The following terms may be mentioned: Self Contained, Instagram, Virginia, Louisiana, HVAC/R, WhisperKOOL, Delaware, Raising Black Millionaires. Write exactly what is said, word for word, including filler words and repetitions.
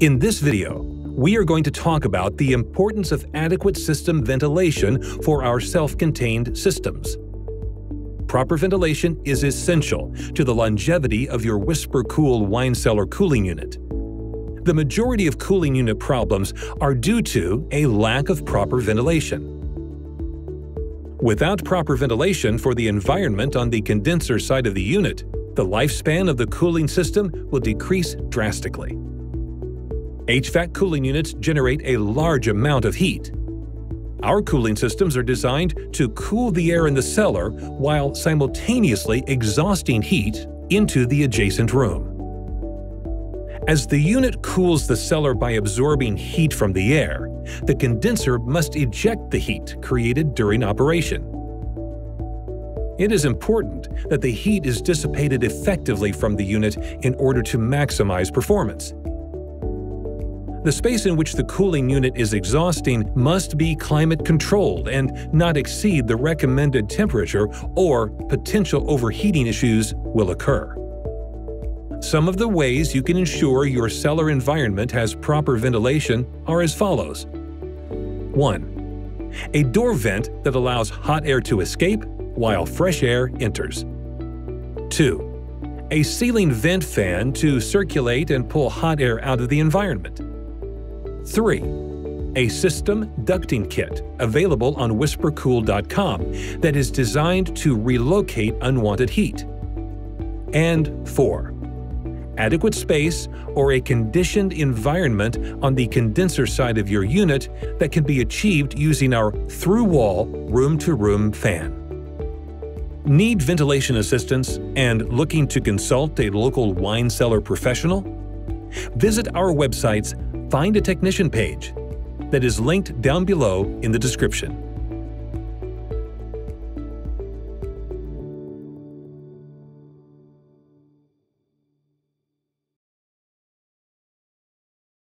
In this video, we are going to talk about the importance of adequate system ventilation for our self-contained systems. Proper ventilation is essential to the longevity of your WhisperKOOL wine cellar cooling unit. The majority of cooling unit problems are due to a lack of proper ventilation. Without proper ventilation for the environment on the condenser side of the unit, the lifespan of the cooling system will decrease drastically. H V A C cooling units generate a large amount of heat. Our cooling systems are designed to cool the air in the cellar while simultaneously exhausting heat into the adjacent room. As the unit cools the cellar by absorbing heat from the air, the condenser must eject the heat created during operation. It is important that the heat is dissipated effectively from the unit in order to maximize performance. The space in which the cooling unit is exhausting must be climate controlled and not exceed the recommended temperature, or potential overheating issues will occur. Some of the ways you can ensure your cellar environment has proper ventilation are as follows. one. A door vent that allows hot air to escape while fresh air enters. two. A ceiling vent fan to circulate and pull hot air out of the environment. three. A system ducting kit available on whisper kool dot com that is designed to relocate unwanted heat. And four. Adequate space or a conditioned environment on the condenser side of your unit that can be achieved using our through-wall room-to-room fan. Need ventilation assistance and looking to consult a local wine cellar professional? Visit our website's Find a Technician page that is linked down below in the description.